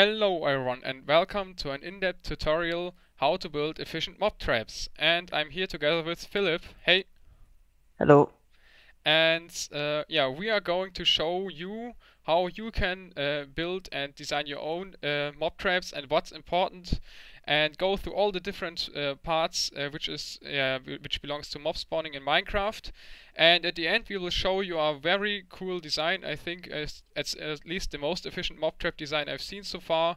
Hello everyone and welcome to an in-depth tutorial how to build efficient mob traps, and I'm here together with Philip. Hey! Hello! And we are going to show you how you can build and design your own mob traps and what's important, and go through all the different parts which belongs to mob spawning in Minecraft. And at the end we will show you a very cool design. I think it's at least the most efficient mob trap design I've seen so far,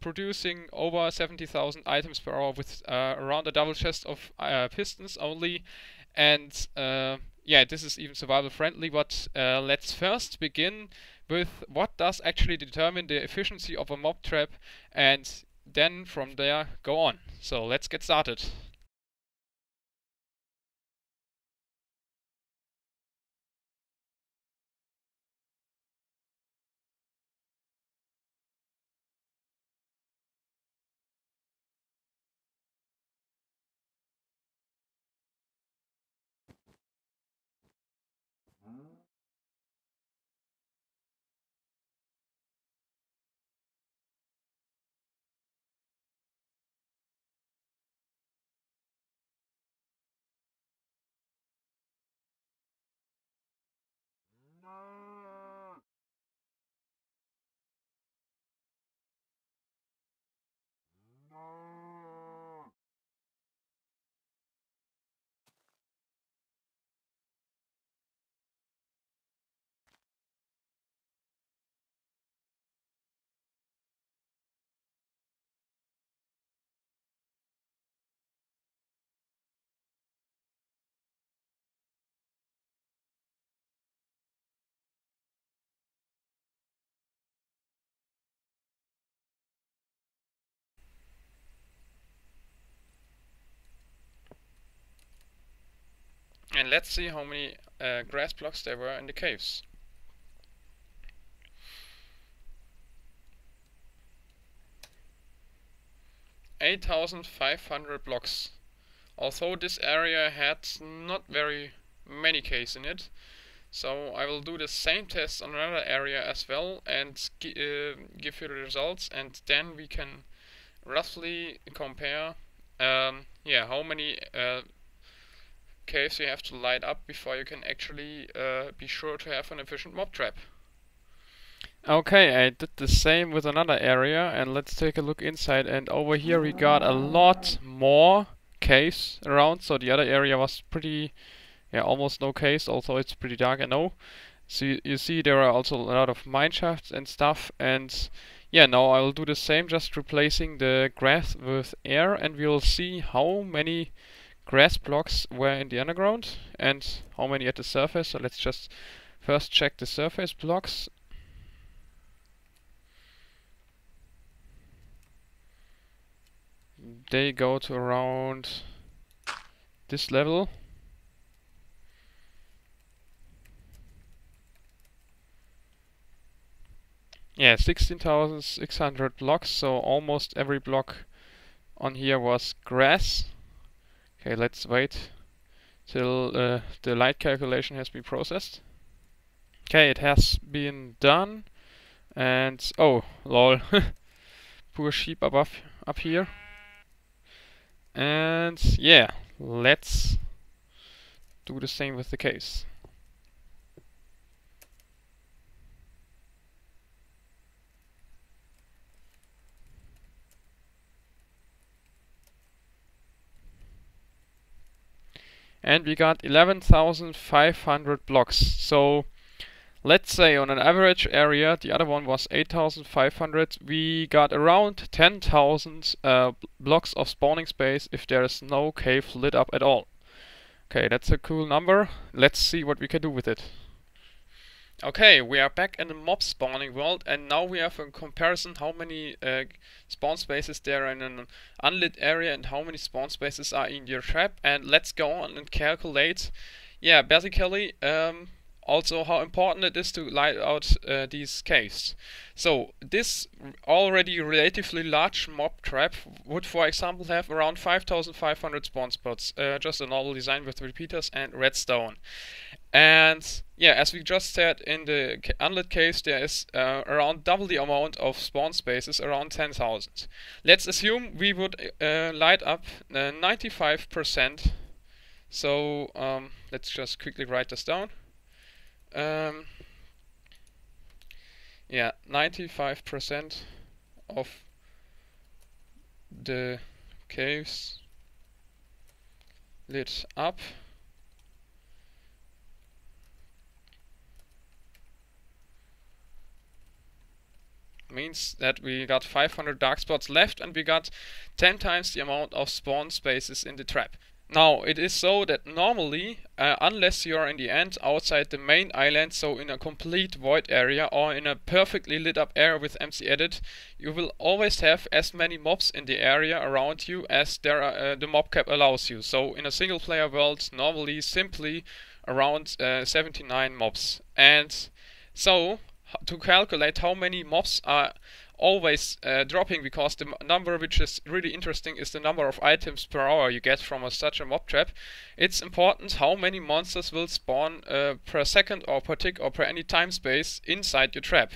producing over 70,000 items per hour with around a double chest of pistons only. And this is even survival friendly, but let's first begin with what does actually determine the efficiency of a mob trap, and then from there go on. So let's get started. And let's see how many grass blocks there were in the caves. $8,500 blocks. Although this area had not very many caves in it, so I will do the same test on another area as well and give you the results, and then we can roughly compare how many caves you have to light up before you can actually be sure to have an efficient mob trap. Okay, I did the same with another area, and let's take a look inside, and over here we got a lot more caves around. So the other area was pretty, almost no caves, although it's pretty dark, I know. So you see there are also a lot of mineshafts and stuff, and now I will do the same, just replacing the grass with air, and we will see how many grass blocks were in the underground and how many at the surface. So let's just first check the surface blocks. They go to around this level. Yeah, 16,600 blocks, so almost every block on here was grass. Okay, let's wait till the light calculation has been processed. Okay, it has been done, and oh lol, poor sheep up here. And let's do the same with the case. And we got 11,500 blocks. So let's say on an average area, the other one was 8,500, we got around 10,000 blocks of spawning space if there is no cave lit up at all. Okay, that's a cool number. Let's see what we can do with it. Okay, we are back in the mob spawning world, and now we have a comparison how many spawn spaces there are in an unlit area and how many spawn spaces are in your trap. And let's go on and calculate. Basically also how important it is to light out these caves. So this already relatively large mob trap would, for example, have around 5,500 spawn spots, just a normal design with repeaters and redstone. And yeah, as we just said, in the unlit caves there is around double the amount of spawn spaces, around 10,000. Let's assume we would light up 95%. So let's just quickly write this down. Yeah, 95% of the caves lit up. Means that we got 500 dark spots left and we got 10 times the amount of spawn spaces in the trap. Now, it is so that normally, unless you are in the end outside the main island, so in a complete void area or in a perfectly lit up area with MC Edit, you will always have as many mobs in the area around you as there are, the mob cap allows you. So in a single player world, normally simply around 79 mobs. And so, to calculate how many mobs are always dropping, because the number which is really interesting is the number of items per hour you get from such a mob trap. It's important how many monsters will spawn per second or per tick or per any time space inside your trap.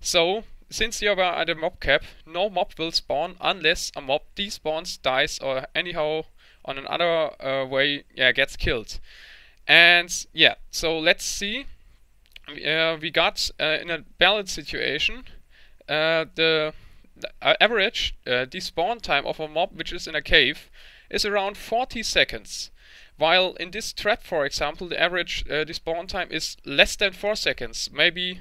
So, since you are at a mob cap, no mob will spawn unless a mob despawns, dies, or anyhow on another way gets killed. And yeah, so let's see. We got in a balanced situation the average despawn time of a mob which is in a cave is around 40 seconds. While in this trap, for example, the average despawn time is less than 4 seconds. Maybe,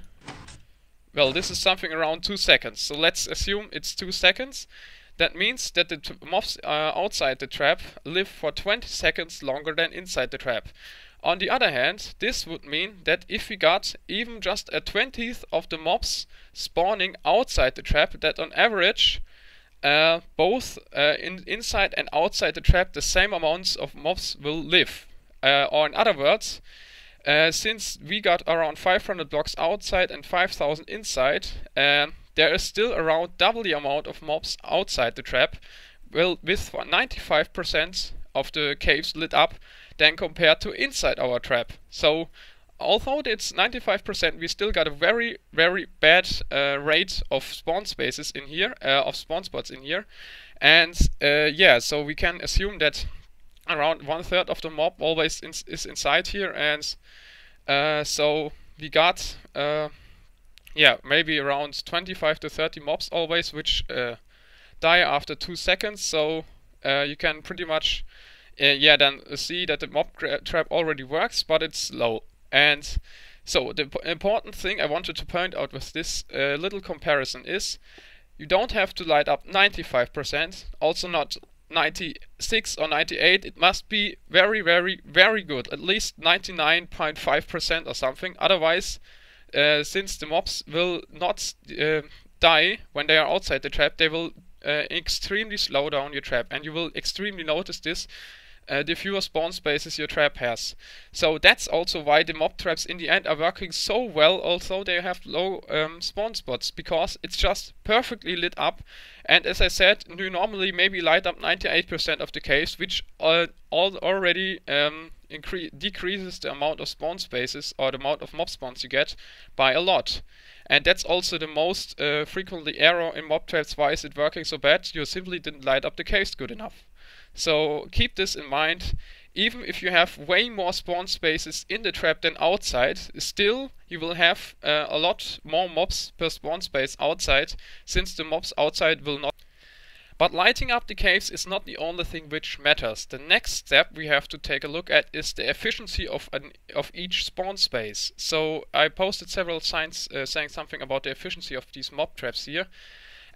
well, this is something around 2 seconds. So let's assume it's 2 seconds. That means that the mobs outside the trap live for 20 seconds longer than inside the trap. On the other hand, this would mean that if we got even just a 20th of the mobs spawning outside the trap, that on average both inside and outside the trap the same amounts of mobs will live. Or in other words, since we got around 500 blocks outside and 5,000 inside, there is still around double the amount of mobs outside the trap, with 95% of the caves lit up than compared to inside our trap. So although it's 95%, we still got a very, very bad rate of spawn spaces in here, of spawn spots in here. And yeah, so we can assume that around 1/3 of the mob always is inside here. And so we got yeah, maybe around 25 to 30 mobs always, which die after 2 seconds. So you can pretty much yeah, then see that the mob trap already works, but it's low. And so the important thing I wanted to point out with this little comparison is you don't have to light up 95%, also not 96 or 98. It must be very, very, very good, at least 99.5% or something. Otherwise, since the mobs will not die when they are outside the trap, they will extremely slow down your trap, and you will extremely notice this the fewer spawn spaces your trap has. So that's also why the mob traps in the end are working so well, although they have low spawn spots, because it's just perfectly lit up. And as I said, you normally maybe light up 98% of the caves, which already decreases the amount of spawn spaces or the amount of mob spawns you get by a lot. And that's also the most frequently error in mob traps. Why is it working so bad? You simply didn't light up the caves good enough. So keep this in mind. Even if you have way more spawn spaces in the trap than outside, still you will have a lot more mobs per spawn space outside, since the mobs outside will not. But lighting up the caves is not the only thing which matters. The next step we have to take a look at is the efficiency of each spawn space. So I posted several signs saying something about the efficiency of these mob traps here.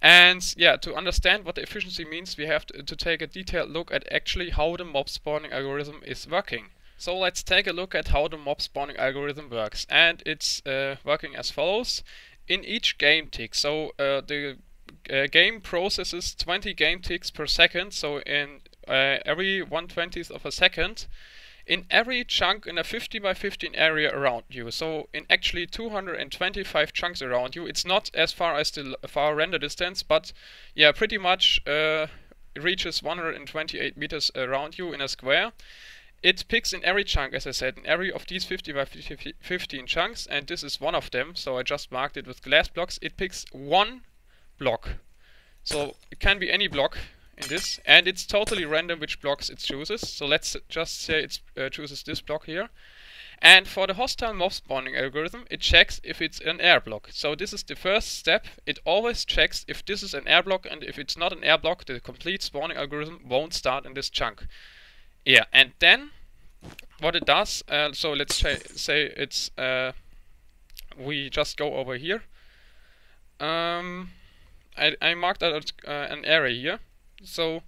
And yeah, to understand what the efficiency means, we have to take a detailed look at actually how the mob spawning algorithm is working. So let's take a look at how the mob spawning algorithm works. And it's working as follows. In each game tick, so the game processes 20 game ticks per second, so in every 1/20th of a second in every chunk in a 50 by 15 area around you. So in actually 225 chunks around you. It's not as far as the far render distance, but yeah, pretty much reaches 128 meters around you in a square. It picks in every chunk, as I said, in every of these 50 by 15 chunks, and this is one of them, so I just marked it with glass blocks. It picks one block. So it can be any block in this, and it's totally random which blocks it chooses. So let's just say it chooses this block here. And for the hostile mob spawning algorithm, it checks if it's an air block. So this is the first step. It always checks if this is an air block, and if it's not an air block, the complete spawning algorithm won't start in this chunk. Yeah, and then what it does, so let's say it's, we just go over here. I marked out an area here. So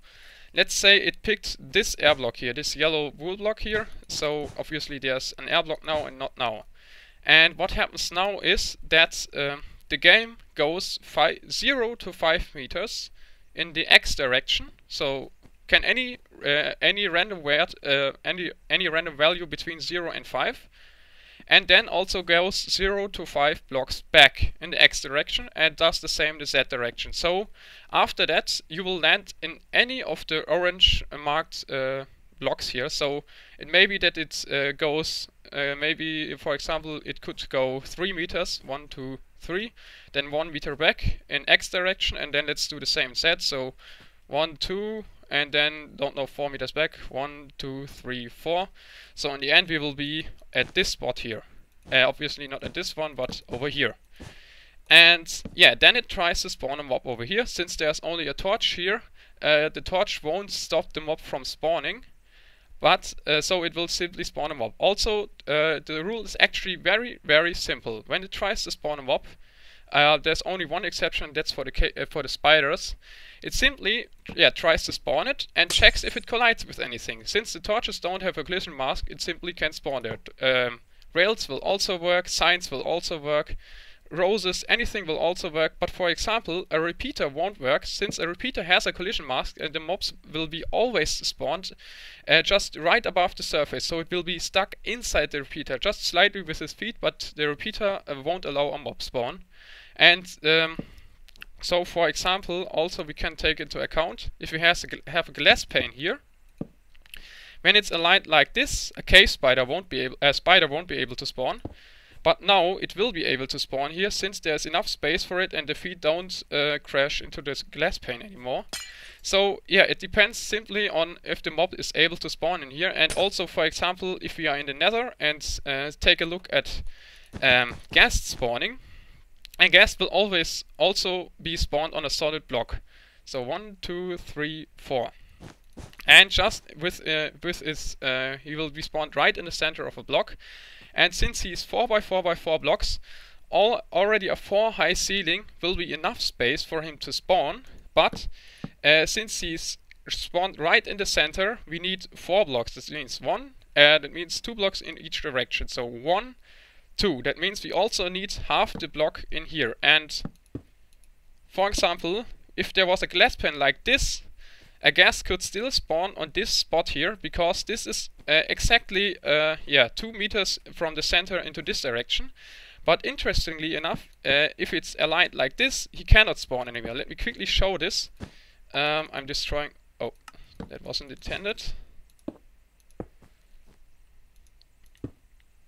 let's say it picked this air block here, this yellow wool block here. So obviously there's an air block now and not now. And what happens now is that the game goes 0 to 5 meters in the X direction. So can any random word, any random value between 0 and 5, and then also goes 0 to 5 blocks back in the X direction and does the same in the Z direction. So after that you will land in any of the orange marked blocks here. So it may be that it goes maybe, for example, it could go 3 meters, 1 2 3, then 1 meter back in X direction, and then let's do the same set. So 1 2. And then, don't know, 4 meters back, 1 2 3 4. So in the end we will be at this spot here, obviously not at this one, but over here. And yeah, then it tries to spawn a mob over here. Since there's only a torch here, the torch won't stop the mob from spawning, but so it will simply spawn a mob. Also the rule is actually very, very simple. When it tries to spawn a mob, there's only one exception, that's for the spiders. It simply tries to spawn it and checks if it collides with anything. Since the torches don't have a collision mask, it simply can spawn there. Rails will also work, signs will also work, roses, anything will also work, but for example a repeater won't work, since a repeater has a collision mask and the mobs will be always spawned just right above the surface, so it will be stuck inside the repeater just slightly with his feet, but the repeater won't allow a mob spawn. And so for example also we can take into account, if you have a glass pane here, when it's aligned like this, a cave spider won't be able, to spawn. But now it will be able to spawn here, since there's enough space for it and the feet don't crash into this glass pane anymore. So yeah, it depends simply on if the mob is able to spawn in here. And also, for example, if we are in the Nether and take a look at ghast spawning, and ghast will always also be spawned on a solid block. So 1 2 3 4, and just with his he will be spawned right in the center of a block. And since he is 4 by 4 by 4 blocks, already a 4-high ceiling will be enough space for him to spawn. But since he's spawned right in the center, we need 4 blocks. This means 2 blocks in each direction. So 1, 2. That means we also need half the block in here. And for example, if there was a glass pane like this, a ghast could still spawn on this spot here, because this is exactly 2 meters from the center into this direction. But interestingly enough, if it's aligned like this, he cannot spawn anywhere. Let me quickly show this. I'm destroying... Oh, that wasn't intended.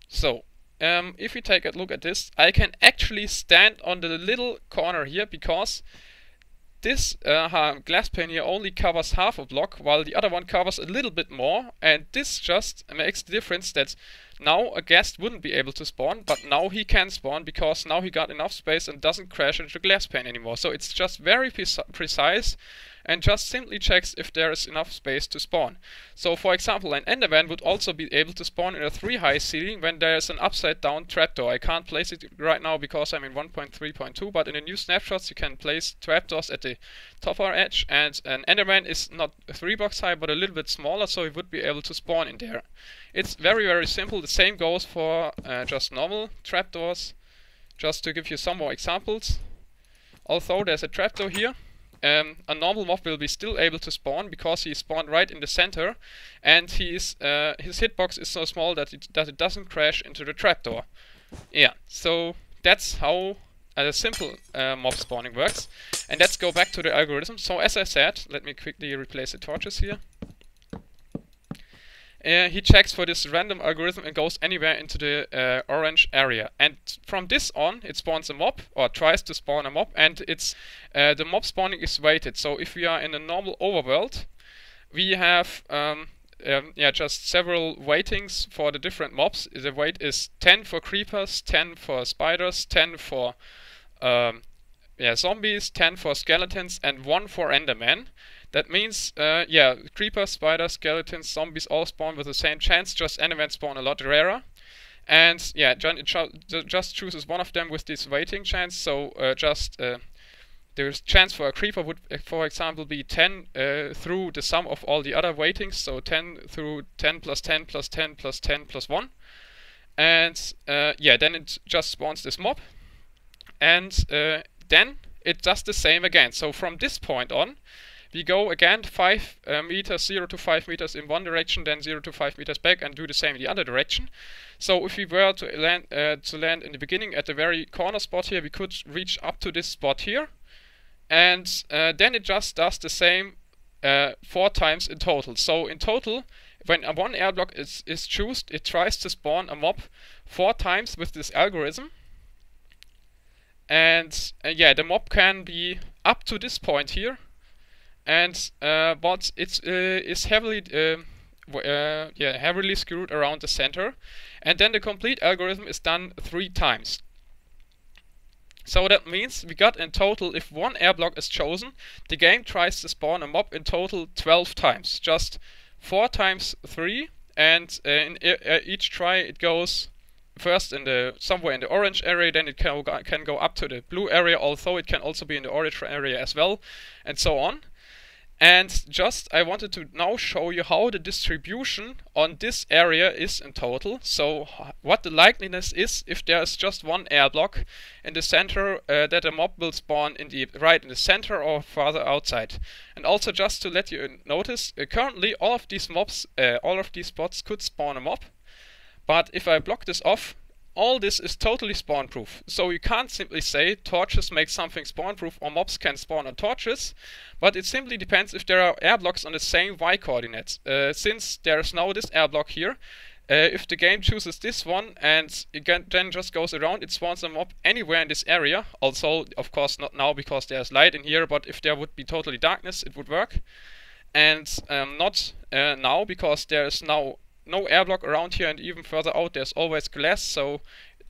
So, if we take a look at this, I can actually stand on the little corner here, because this glass pane here only covers half a block, while the other one covers a little bit more, and this just makes the difference that now a ghast wouldn't be able to spawn, but now he can spawn, because now he got enough space and doesn't crash into glass pane anymore. So it's just very precise and just simply checks if there is enough space to spawn. So for example, an Enderman would also be able to spawn in a 3-high ceiling when there is an upside down trapdoor. I can't place it right now because I'm in 1.3.2, but in the new snapshots you can place trapdoors at the top edge, and an Enderman is not 3 blocks high but a little bit smaller, so he would be able to spawn in there. It's very, very simple. The same goes for just normal trapdoors, just to give you some more examples. Although there's a trapdoor here, a normal mob will be still able to spawn because he is spawned right in the center, and he is his hitbox is so small that it doesn't crash into the trapdoor. Yeah, so that's how the simple mob spawning works. And let's go back to the algorithm. So as I said, let me quickly replace the torches here. He checks for this random algorithm and goes anywhere into the orange area. And from this on, it spawns a mob, or tries to spawn a mob, and it's the mob spawning is weighted. So if we are in a normal overworld, we have yeah, just several weightings for the different mobs. The weight is 10 for creepers, 10 for spiders, 10 for yeah, zombies, 10 for skeletons, and 1 for Enderman. That means, yeah, creepers, spiders, skeletons, zombies all spawn with the same chance, just Endermen spawn a lot rarer. And yeah, John just chooses one of them with this weighting chance, so just the chance for a creeper would, for example, be 10 through the sum of all the other weightings, so 10 through 10 plus 10 plus 10 plus 10 plus 1. And yeah, then it just spawns this mob. And then it does the same again. So from this point on, we go again 5 meters, 0 to 5 meters in one direction, then 0 to 5 meters back, and do the same in the other direction. So if we were to land in the beginning at the very corner spot here, we could reach up to this spot here, and then it just does the same 4 times in total. So in total, when one air block is chosen, it tries to spawn a mob 4 times with this algorithm. And yeah, the mob can be up to this point here. And but it's heavily yeah, heavily skewed around the center, and then the complete algorithm is done 3 times. So that means we got in total, if one air block is chosen, the game tries to spawn a mob in total 12 times, just 4 times 3, and in each try it goes first in the somewhere in the orange area, then it can go up to the blue area, although it can also be in the orange area as well, and so on. And just I wanted to now show you how the distribution on this area is in total. So what the likeliness is if there is just one air block in the center, that a mob will spawn in the right in the center or farther outside. And also just to let you notice, currently all of these mobs, all of these spots could spawn a mob. But if I block this off, all this is totally spawn proof. So you can't simply say torches make something spawn proof or mobs can spawn on torches, but it simply depends if there are air blocks on the same Y coordinates. Since there is now this air block here, if the game chooses this one and it then just goes around, it spawns a mob anywhere in this area. Also, of course, not now because there's light in here, but if there would be totally darkness, it would work. And not now because there is now no air block around here, and even further out there's always glass, so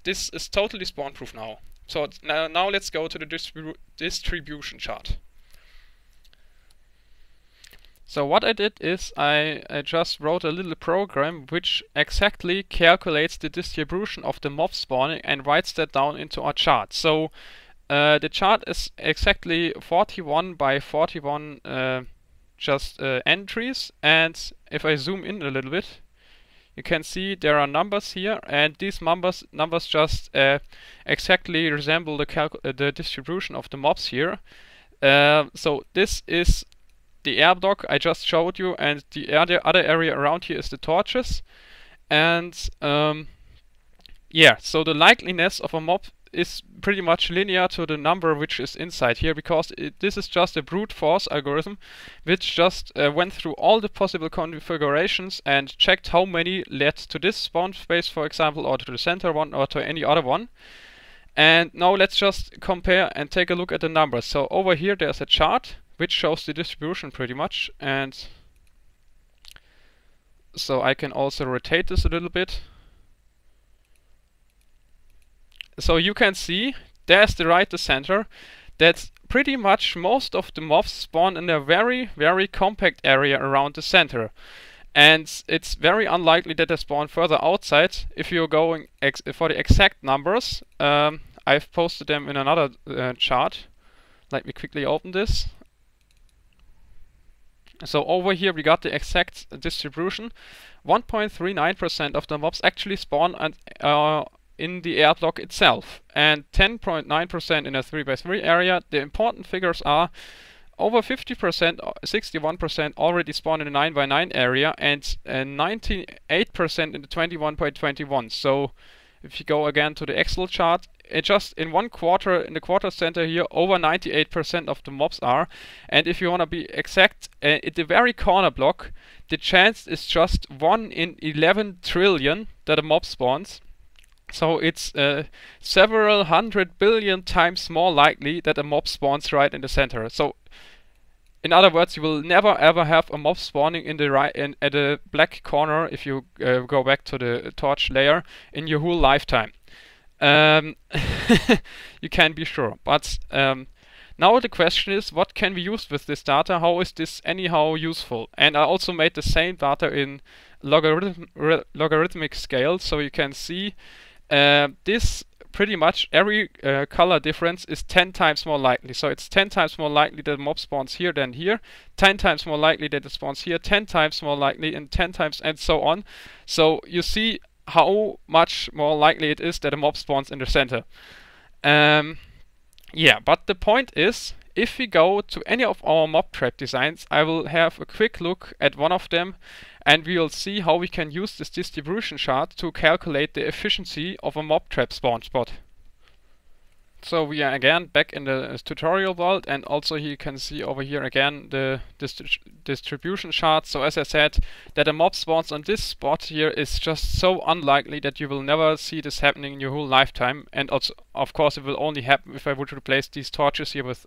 this is totally spawn proof now. So now let's go to the distribution chart. So what I did is I just wrote a little program which exactly calculates the distribution of the mob spawning and writes that down into our chart. So the chart is exactly 41 by 41 just entries, and if I zoom in a little bit, you can see there are numbers here, and these numbers just exactly resemble the distribution of the mobs here. So this is the air block I just showed you, and the other area around here is the torches. And yeah, so the likeliness of a mob is pretty much linear to the number which is inside here, because this is just a brute force algorithm which just went through all the possible configurations and checked how many led to this spawn space, for example, or to the center one, or to any other one. And now let's just compare and take a look at the numbers. So over here there's a chart which shows the distribution pretty much, and so I can also rotate this a little bit. So you can see, there's the right to center, that pretty much most of the mobs spawn in a very compact area around the center. And it's very unlikely that they spawn further outside. If you're going for the exact numbers, I've posted them in another chart. Let me quickly open this. So over here we got the exact distribution. 1.39% of the mobs actually spawn and in the air block itself, and 10.9% in a 3 by 3 area. The important figures are Over 50%, 61% already spawned in the 9x9 area, and 98% in the 21.21. So if you go again to the Excel chart, it just in one quarter, in the quarter center here, over 98% of the mobs are. And if you want to be exact, at the very corner block, the chance is just 1 in 11 trillion that a mob spawns. So it's several hundred billion times more likely that a mob spawns right in the center. So, in other words, you will never ever have a mob spawning in the right at a black corner if you go back to the torch layer in your whole lifetime. You can be sure. But now the question is, what can we use with this data? How is this anyhow useful? And I also made the same data in logarithmic scale, so you can see. This pretty much every color difference is 10 times more likely. So it's 10 times more likely that mob spawns here than here, 10 times more likely that it spawns here, 10 times more likely, and 10 times and so on. So you see how much more likely it is that a mob spawns in the center. Yeah, but the point is, if we go to any of our mob trap designs, I will have a quick look at one of them, and we will see how we can use this distribution chart to calculate the efficiency of a mob trap spawn spot. So we are again back in the tutorial world, and also you can see over here again the distribution chart. So as I said, that a mob spawns on this spot here is just so unlikely that you will never see this happening in your whole lifetime. And also, of course, it will only happen if I would replace these torches here with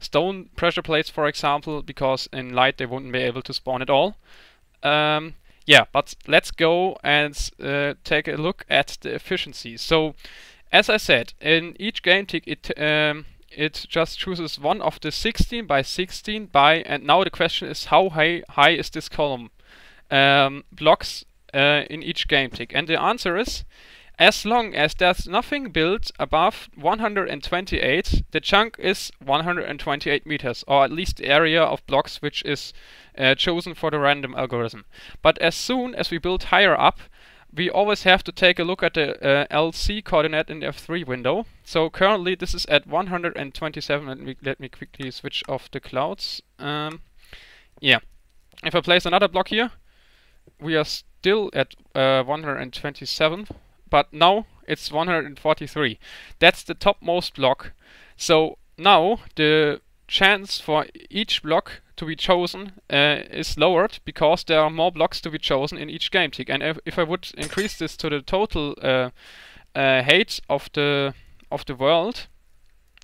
stone pressure plates, for example, because in light they wouldn't be able to spawn at all. Yeah, but let's go and take a look at the efficiency. So, as I said, in each game tick it just chooses one of the 16 by 16 by, and now the question is, how high is this column blocks in each game tick? And the answer is, as long as there's nothing built above 128, the chunk is 128 meters, or at least the area of blocks which is chosen for the random algorithm. But as soon as we build higher up, we always have to take a look at the LC coordinate in the F3 window. So currently this is at 127. Let me quickly switch off the clouds. Yeah, if I place another block here, we are still at 127, but now it's 143. That's the topmost block. So now the chance for each block to be chosen is lowered, because there are more blocks to be chosen in each game tick. And if I would increase this to the total height of the world,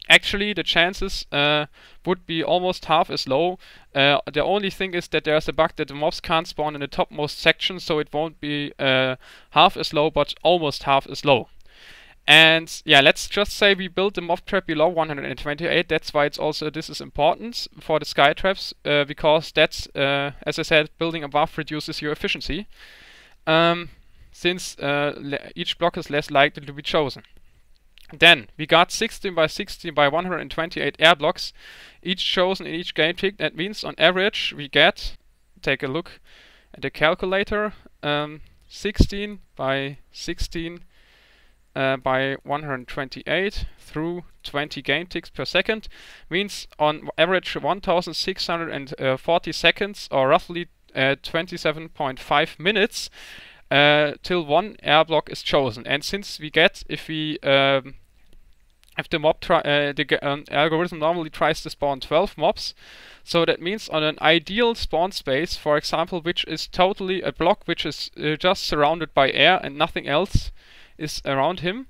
actually the chances would be almost half as low. The only thing is that there's a bug that the mobs can't spawn in the topmost section, so it won't be half as low, but almost half as low. And yeah, let's just say we build the mob trap below 128. That's why it's also, this is important for the sky traps, because that's, as I said, building above reduces your efficiency, since each block is less likely to be chosen. Then we got 16 by 16 by 128 air blocks, each chosen in each game tick. That means on average we get, take a look at the calculator, 16 by 16 by 128 through 20 game ticks per second, means on average 1640 seconds, or roughly 27.5 minutes till one air block is chosen. And since we get, if the mob algorithm normally tries to spawn 12 mobs, so that means on an ideal spawn space, for example, which is totally a block which is just surrounded by air and nothing else is around him,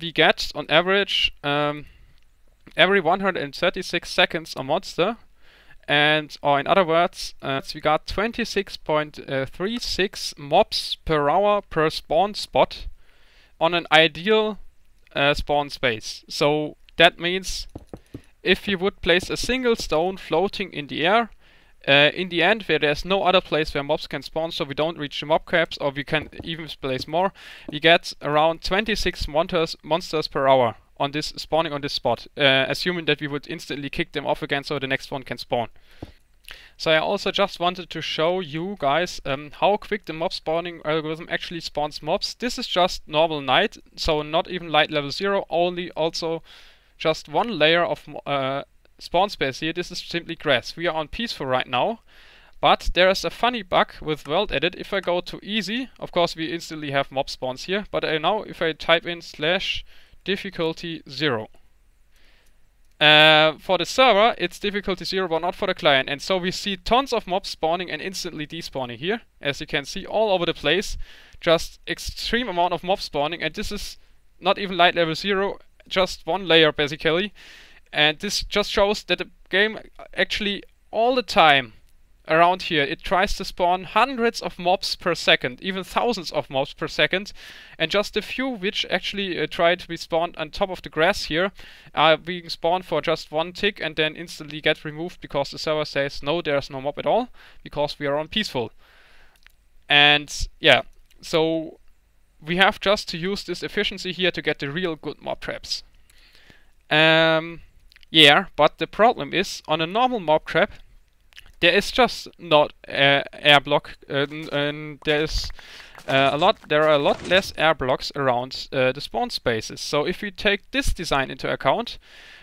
we get on average every 136 seconds a monster, and, or in other words, we got 26.36 mobs per hour per spawn spot on an ideal spawn space. So that means if you would place a single stone floating in the air, in the end, where there's no other place where mobs can spawn, so we don't reach the mob caps, or we can even place more, we get around 26 monsters per hour on this, spawning on this spot, assuming that we would instantly kick them off again so the next one can spawn. So I also just wanted to show you guys how quick the mob spawning algorithm actually spawns mobs. This is just normal night, so not even light level 0, only also just one layer of spawn space here, this is simply grass. We are on peaceful right now, but there is a funny bug with World Edit. If I go to easy, of course we instantly have mob spawns here, but now if I type in /difficulty 0. For the server it's difficulty 0, but not for the client, and so we see tons of mobs spawning and instantly despawning here, as you can see, all over the place, just extreme amount of mob spawning, and this is not even light level 0, just one layer basically, and this just shows that the game actually all the time around here, it tries to spawn hundreds of mobs per second, even thousands of mobs per second, and just a few which actually try to be spawned on top of the grass here are being spawned for just one tick and then instantly get removed because the server says no, there's no mob at all because we are on peaceful. And yeah, so we have just to use this efficiency here to get the real good mob traps. Yeah, but the problem is on a normal mob trap there is just not air block, and there are a lot less air blocks around the spawn spaces. So if we take this design into account,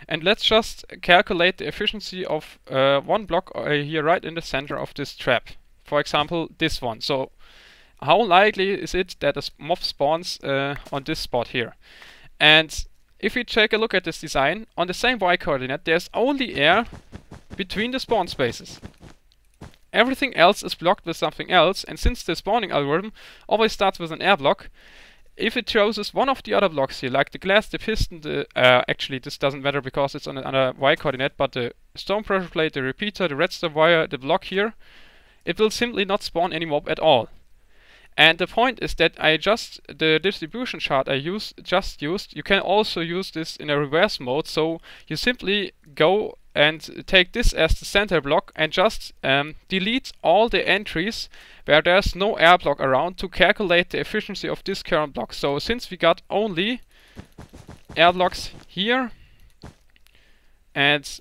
and let's just calculate the efficiency of one block here right in the center of this trap. For example, this one. So how likely is it that a mob spawns on this spot here? And if we take a look at this design, on the same y-coordinate there's only air between the spawn spaces. Everything else is blocked with something else, and since the spawning algorithm always starts with an air block, if it chooses one of the other blocks here, like the glass, the piston, the actually this doesn't matter because it's on another y-coordinate, but the stone pressure plate, the repeater, the redstone wire, the block here, it will simply not spawn any mob at all. And the point is that the distribution chart I used, you can also use this in a reverse mode, so you simply go and take this as the center block and just delete all the entries where there's no air block around to calculate the efficiency of this current block. So since we got only air blocks here and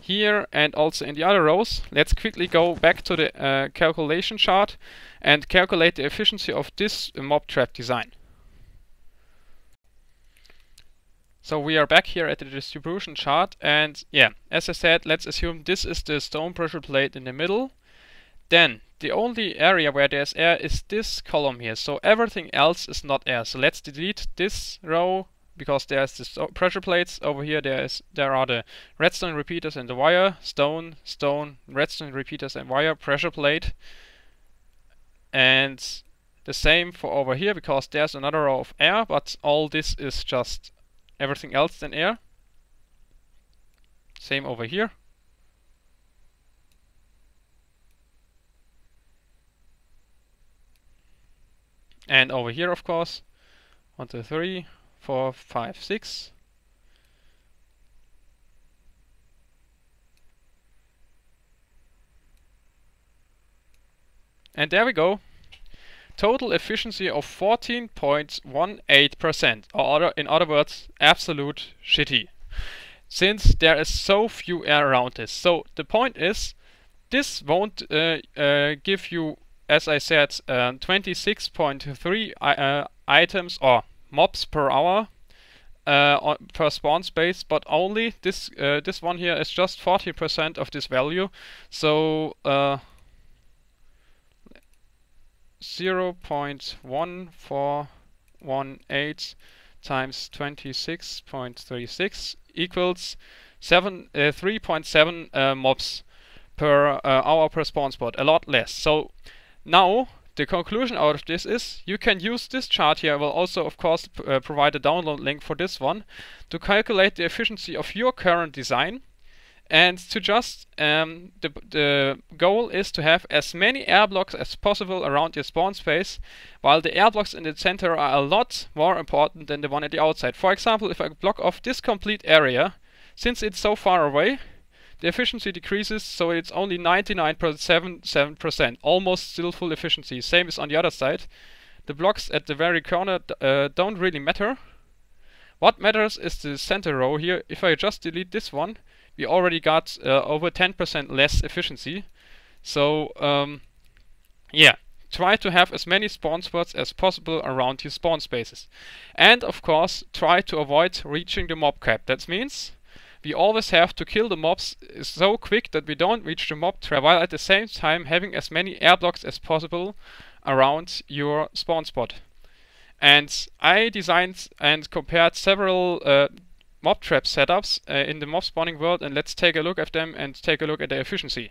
here and also in the other rows, let's quickly go back to the calculation chart and calculate the efficiency of this mob trap design. So we are back here at the distribution chart, and yeah, as I said, let's assume this is the stone pressure plate in the middle. Then the only area where there's air is this column here, so everything else is not air. So let's delete this row because there's the pressure plates over here, there are the redstone repeaters and the wire, stone, redstone repeaters and wire, pressure plate, and the same for over here because there's another row of air, but all this is just everything else than air. Same over here. And over here, of course. 1, 2, 3, 4, 5, 6. And there we go. Total efficiency of 14.18%, or in other words, absolute shitty, since there is so few air around this. So the point is, this won't give you, as I said, 26.3 items or mobs per hour per spawn space, but only this one here is just 40% of this value. So 0.1418 times 26.36 equals 3.7 mobs per hour per spawn spot, a lot less. So now the conclusion out of this is you can use this chart here. I will also of course provide a download link for this one to calculate the efficiency of your current design. And to just, the goal is to have as many air blocks as possible around your spawn space, while the air blocks in the center are a lot more important than the one at the outside. For example, if I block off this complete area, since it's so far away, the efficiency decreases, so it's only 99.77%, almost still full efficiency. Same as on the other side. The blocks at the very corner don't really matter. What matters is the center row here. If I just delete this one, we already got over 10% less efficiency. So yeah, try to have as many spawn spots as possible around your spawn spaces. And of course, try to avoid reaching the mob cap. That means We always have to kill the mobs so quick that we don't reach the mob trap, while at the same time having as many air blocks as possible around your spawn spot. And I designed and compared several mob trap setups in the mob spawning world, and let's take a look at them and take a look at their efficiency.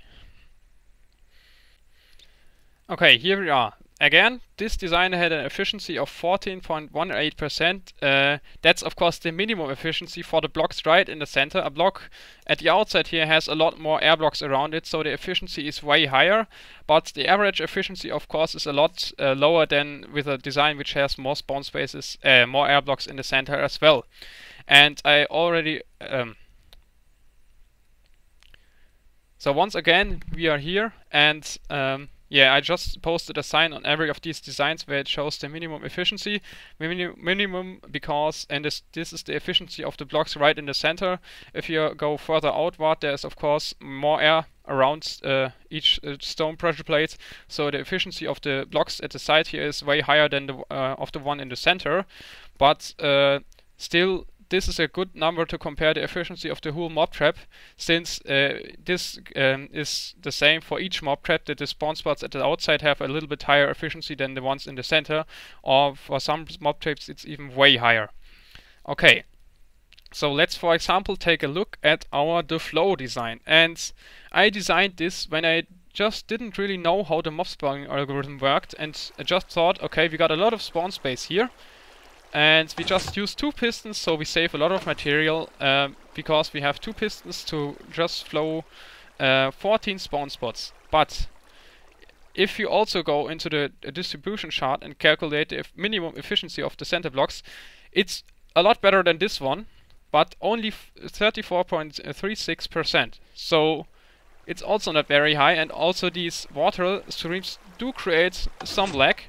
Okay, here we are. Again, this designer had an efficiency of 14.18%. That's of course the minimum efficiency for the blocks right in the center. A block at the outside here has a lot more air blocks around it, so the efficiency is way higher, but the average efficiency of course is a lot lower than with a design which has more spawn spaces, more air blocks in the center as well. And I already... So once again, we are here, and... yeah, I just posted a sign on every of these designs where it shows the minimum efficiency. Minimum because, and this is the efficiency of the blocks right in the center. If you go further outward, there is of course more air around each stone pressure plate. So the efficiency of the blocks at the side here is way higher than the of the one in the center. But still, this is a good number to compare the efficiency of the whole mob trap, since this is the same for each mob trap, that the spawn spots at the outside have a little bit higher efficiency than the ones in the center, or for some mob traps it's even way higher. Okay, so let's for example take a look at our the flow design. And I designed this when I just didn't really know how the mob spawning algorithm worked, and I just thought, okay, we got a lot of spawn space here, and we just use two pistons, so we save a lot of material because we have two pistons to just flow 14 spawn spots. But if you also go into the distribution chart and calculate the minimum efficiency of the center blocks, it's a lot better than this one, but only 34.36%. So it's also not very high, and also these water streams do create some lag.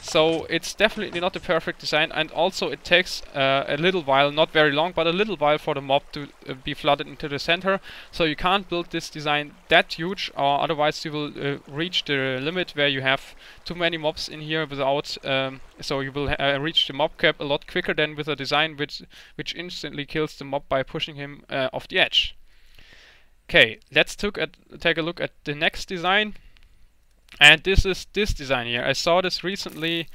So it's definitely not the perfect design, and also it takes a little while, not very long, but a little while for the mob to be flooded into the center. So you can't build this design that huge, or otherwise you will reach the limit where you have too many mobs in here without... so you will reach the mob cap a lot quicker than with a design which instantly kills the mob by pushing him off the edge. Okay, let's take a look at the next design. And this is this design here. I saw this recently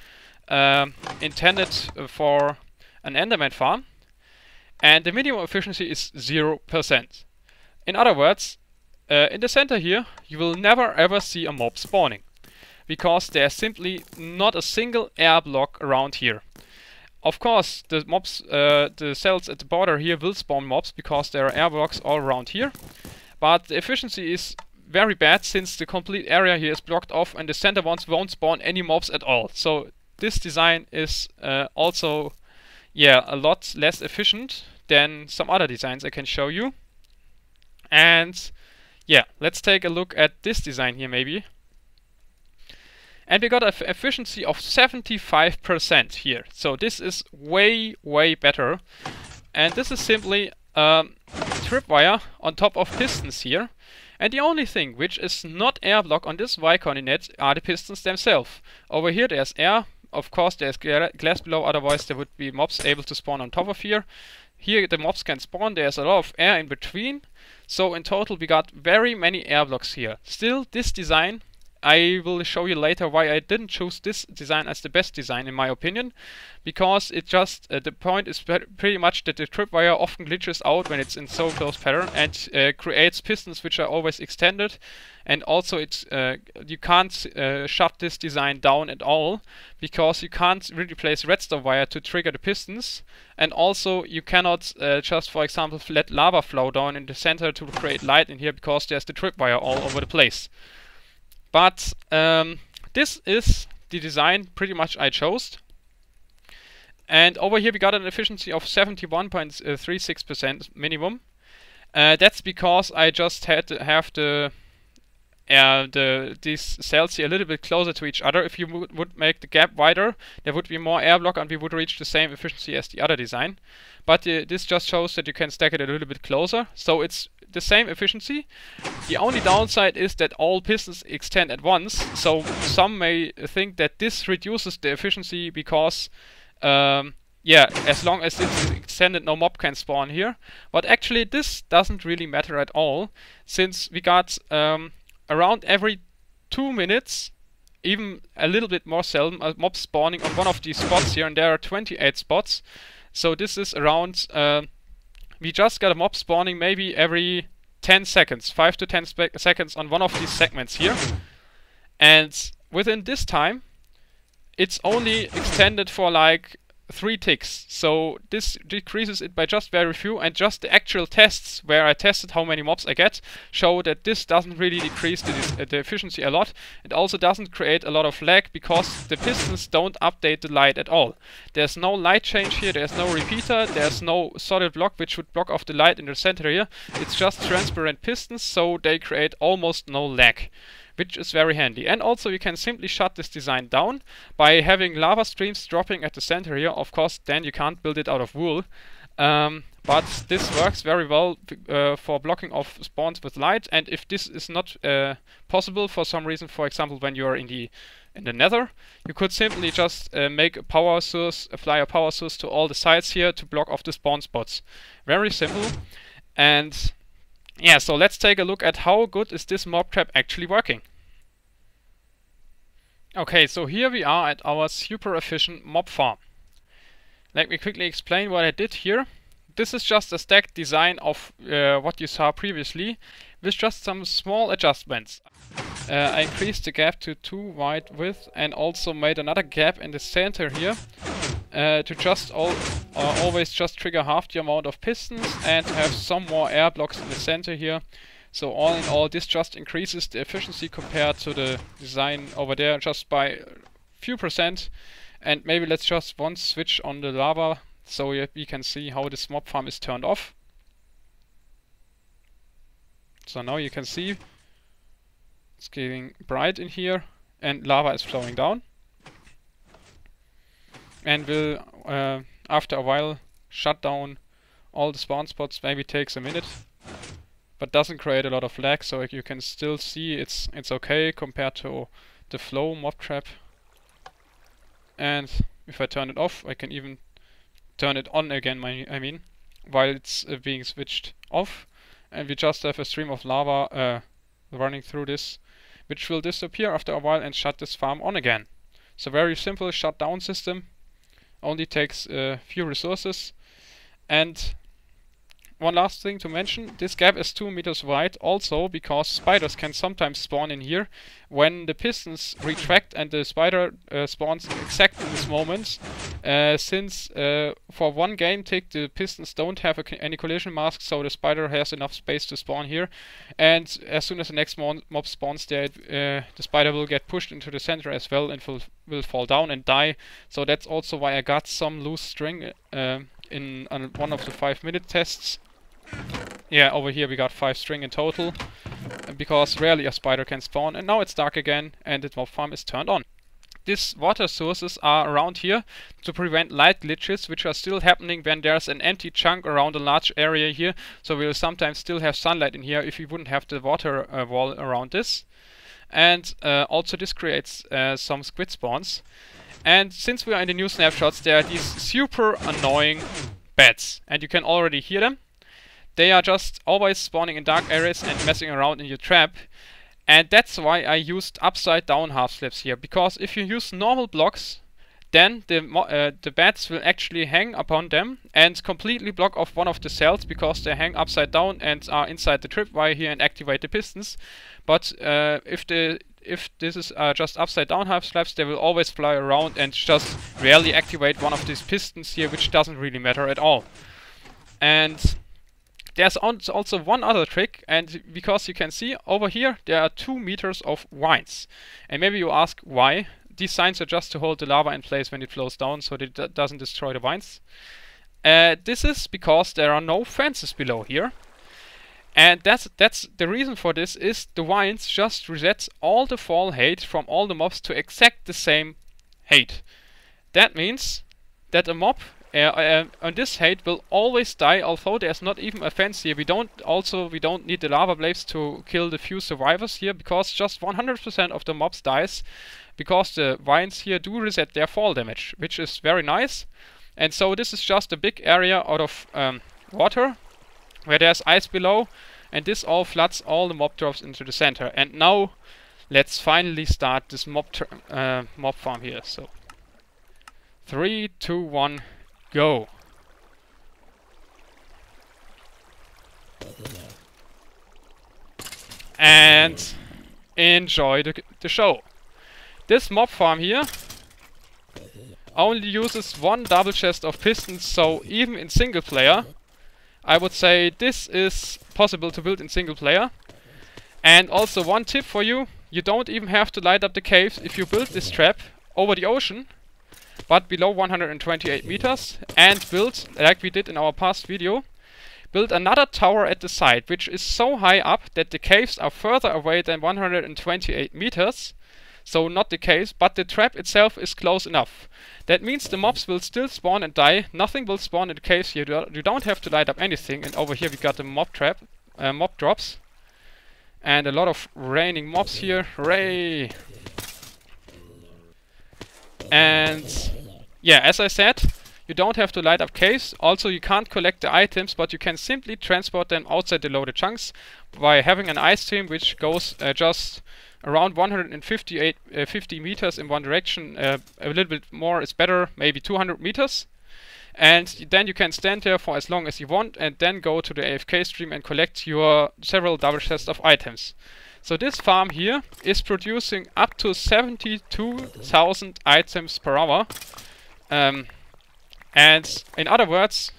intended for an Enderman farm, and the minimum efficiency is 0%. In other words, in the center here you will never ever see a mob spawning, because there's simply not a single air block around here. Of course the mobs, the cells at the border here will spawn mobs because there are air blocks all around here, but the efficiency is very bad, since the complete area here is blocked off and the center ones won't spawn any mobs at all. So this design is also, yeah, a lot less efficient than some other designs I can show you. And yeah, let's take a look at this design here maybe. And we got an efficiency of 75% here. So this is way, way better. And this is simply tripwire on top of pistons here. And the only thing which is not air block on this y-coordinate are the pistons themselves. Over here there's air, of course there's glass below, otherwise there would be mobs able to spawn on top of here. Here the mobs can spawn, there's a lot of air in between, so in total we got very many air blocks here. Still, this design, I will show you later why I didn't choose this design as the best design in my opinion, because it just, the point is pretty much that the tripwire often glitches out when it's in so close pattern, and creates pistons which are always extended, and also it's, you can't shut this design down at all, because you can't replace redstone wire to trigger the pistons, and also you cannot just for example let lava flow down in the center to create light in here, because there's the tripwire all over the place. But this is the design pretty much I chose. And over here we got an efficiency of 71.36% minimum. That's because I just had to have these cells here a little bit closer to each other. If you would make the gap wider, there would be more air block and we would reach the same efficiency as the other design. But this just shows that you can stack it a little bit closer, so it's the same efficiency. The only downside is that all pistons extend at once, so some may think that this reduces the efficiency because yeah, as long as it's extended, no mob can spawn here. But actually this doesn't really matter at all, since we got around every 2 minutes, even a little bit more seldom, a mob spawning on one of these spots here, and there are 28 spots. So this is around, we just got a mob spawning maybe every 10 seconds, 5 to 10 seconds on one of these segments here. And within this time, it's only extended for like 3 ticks, so this decreases it by just very few, and just the actual tests where I tested how many mobs I get show that this doesn't really decrease the efficiency a lot. It also doesn't create a lot of lag because the pistons don't update the light at all. There's no light change here, there's no repeater, there's no solid block which would block off the light in the center here. It's just transparent pistons, so they create almost no lag, which is very handy. And also you can simply shut this design down by having lava streams dropping at the center here. Of course then you can't build it out of wool, but this works very well for blocking off spawns with light. And if this is not possible for some reason, for example when you are in the Nether, you could simply just make a power source, apply a power source to all the sides here to block off the spawn spots. Very simple. And yeah, so let's take a look at how good is this mob trap actually working. Okay, so here we are at our super efficient mob farm. Let me quickly explain what I did here. This is just a stacked design of what you saw previously, with just some small adjustments. I increased the gap to 2 wide width and also made another gap in the center here to just always just trigger half the amount of pistons and have some more air blocks in the center here. So all in all this just increases the efficiency compared to the design over there just by a few %. And maybe let's just one switch on the lava so we can see how this mob farm is turned off. So now you can see it's getting bright in here and lava is flowing down. And we'll, after a while, shut down all the spawn spots. Maybe takes a minute, but doesn't create a lot of lag, so you can still see it's okay compared to the flow mob trap. And if I turn it off, I can even turn it on again, I mean, while it's being switched off. And we just have a stream of lava running through this, which will disappear after a while and shut this farm on again. So very simple shutdown system. Only takes a few resources. And one last thing to mention, this gap is 2 meters wide also because spiders can sometimes spawn in here. When the pistons retract and the spider spawns exactly in this moment, since for one game tick the pistons don't have any collision mask, so the spider has enough space to spawn here, and as soon as the next mob spawns there, the spider will get pushed into the center as well and will fall down and die. So that's also why I got some loose string in one of the 5-minute tests. Yeah, over here we got 5 string in total, because rarely a spider can spawn. And now it's dark again and the mob farm is turned on. These water sources are around here to prevent light glitches, which are still happening when there's an empty chunk around a large area here. So we'll sometimes still have sunlight in here if we wouldn't have the water wall around this. And also this creates some squid spawns. And since we are in the new snapshots, there are these super annoying bats. And you can already hear them. They are just always spawning in dark areas and messing around in your trap. And that's why I used upside down half slabs here, because if you use normal blocks, then the bats will actually hang upon them and completely block off one of the cells, because they hang upside down and are inside the tripwire here and activate the pistons. But if this is just upside down half slabs, they will always fly around and just rarely activate one of these pistons here, which doesn't really matter at all. And there's also one other trick, and because you can see over here there are 2 meters of vines. And maybe you ask why. These signs are just to hold the lava in place when it flows down so that it doesn't destroy the vines. This is because there are no fences below here. And that's the reason for this is the vines just resets all the fall height from all the mobs to exact the same height. That means that a mob on this height will always die, although there's not even a fence here. We don't need the lava blades to kill the few survivors here, because just 100% of the mobs dies because the vines here do reset their fall damage, which is very nice. And so this is just a big area out of water where there's ice below, and this all floods all the mob drops into the center. And now let's finally start this mob farm here. So 3, 2, 1, go. And enjoy the show. This mob farm here only uses one double chest of pistons, so even in single player, I would say this is possible to build in single player. And also one tip for you, you don't even have to light up the caves if you build this trap over the ocean, but below 128 meters, and build, like we did in our past video, build another tower at the side, which is so high up that the caves are further away than 128 meters. So not the case, but the trap itself is close enough. That means the mobs will still spawn and die. Nothing will spawn in the caves here. You don't have to light up anything. And over here we got the mob drops. And a lot of raining mobs here. Hooray! And yeah, as I said, you don't have to light up caves. Also, you can't collect the items, but you can simply transport them outside the loaded chunks by having an ice stream which goes just around 50 meters in one direction. A little bit more is better, maybe 200 meters. And then you can stand there for as long as you want and then go to the AFK stream and collect your several double chests of items. So this farm here is producing up to 72,000 items per hour. And in other words,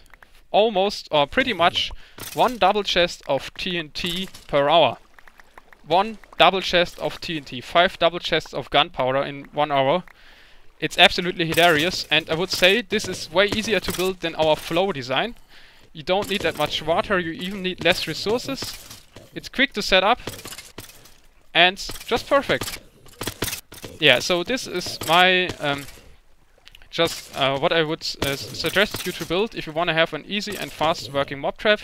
almost or pretty much one double chest of TNT per hour. One double chest of TNT, 5 double chests of gunpowder in 1 hour. It's absolutely hilarious, and I would say this is way easier to build than our flow design. You don't need that much water, you even need less resources. It's quick to set up, and just perfect. Yeah, so this is my what I would suggest you to build if you want to have an easy and fast working mob trap.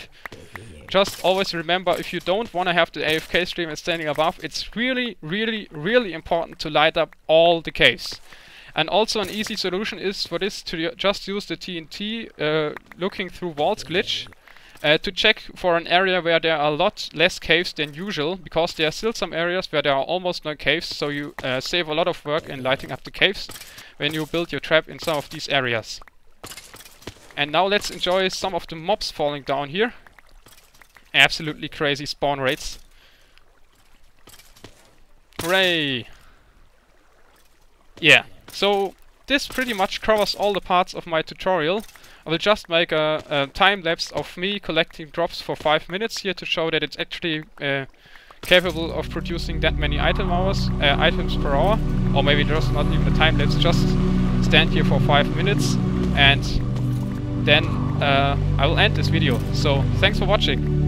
Just always remember, if you don't want to have the AFK stream and standing above, it's really, really, really important to light up all the caves. And also an easy solution is for this to just use the TNT looking through walls glitch to check for an area where there are a lot less caves than usual, because there are still some areas where there are almost no caves, so you save a lot of work in lighting up the caves when you build your trap in some of these areas. And now let's enjoy some of the mobs falling down here. Absolutely crazy spawn rates. Hooray! Yeah, so this pretty much covers all the parts of my tutorial. I will just make a time lapse of me collecting drops for 5 minutes here to show that it's actually capable of producing that many items per hour. Or maybe just not even a time lapse, just stand here for 5 minutes and then I will end this video. So, thanks for watching.